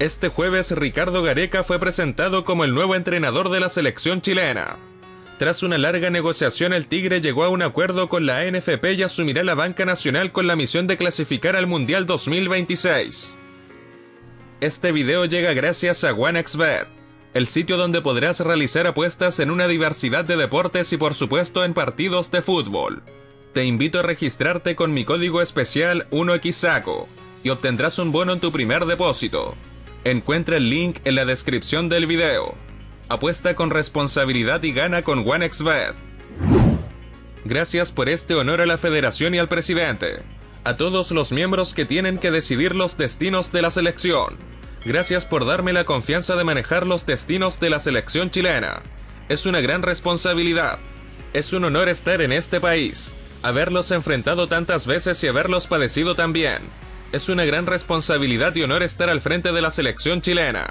Este jueves, Ricardo Gareca fue presentado como el nuevo entrenador de la selección chilena. Tras una larga negociación, el Tigre llegó a un acuerdo con la ANFP y asumirá la banca nacional con la misión de clasificar al Mundial 2026. Este video llega gracias a 1xbet, el sitio donde podrás realizar apuestas en una diversidad de deportes y por supuesto en partidos de fútbol. Te invito a registrarte con mi código especial 1xsaco y obtendrás un bono en tu primer depósito. Encuentra el link en la descripción del video. Apuesta con responsabilidad y gana con 1xbet. Gracias por este honor a la Federación y al Presidente, a todos los miembros que tienen que decidir los destinos de la selección. Gracias por darme la confianza de manejar los destinos de la selección chilena. Es una gran responsabilidad. Es un honor estar en este país, haberlos enfrentado tantas veces y haberlos padecido también. Es una gran responsabilidad y honor estar al frente de la selección chilena.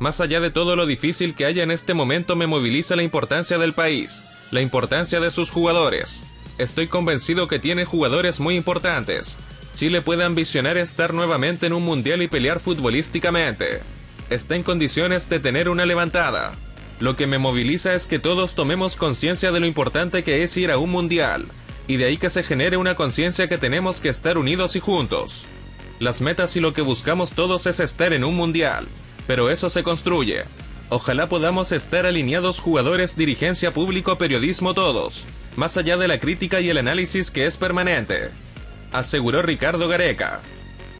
Más allá de todo lo difícil que haya en este momento, me moviliza la importancia del país, la importancia de sus jugadores. Estoy convencido que tiene jugadores muy importantes. Chile puede ambicionar estar nuevamente en un mundial y pelear futbolísticamente. Está en condiciones de tener una levantada. Lo que me moviliza es que todos tomemos conciencia de lo importante que es ir a un mundial, y de ahí que se genere una conciencia que tenemos que estar unidos y juntos. Las metas y lo que buscamos todos es estar en un mundial, pero eso se construye. Ojalá podamos estar alineados jugadores, dirigencia, público, periodismo, todos, más allá de la crítica y el análisis que es permanente, aseguró Ricardo Gareca.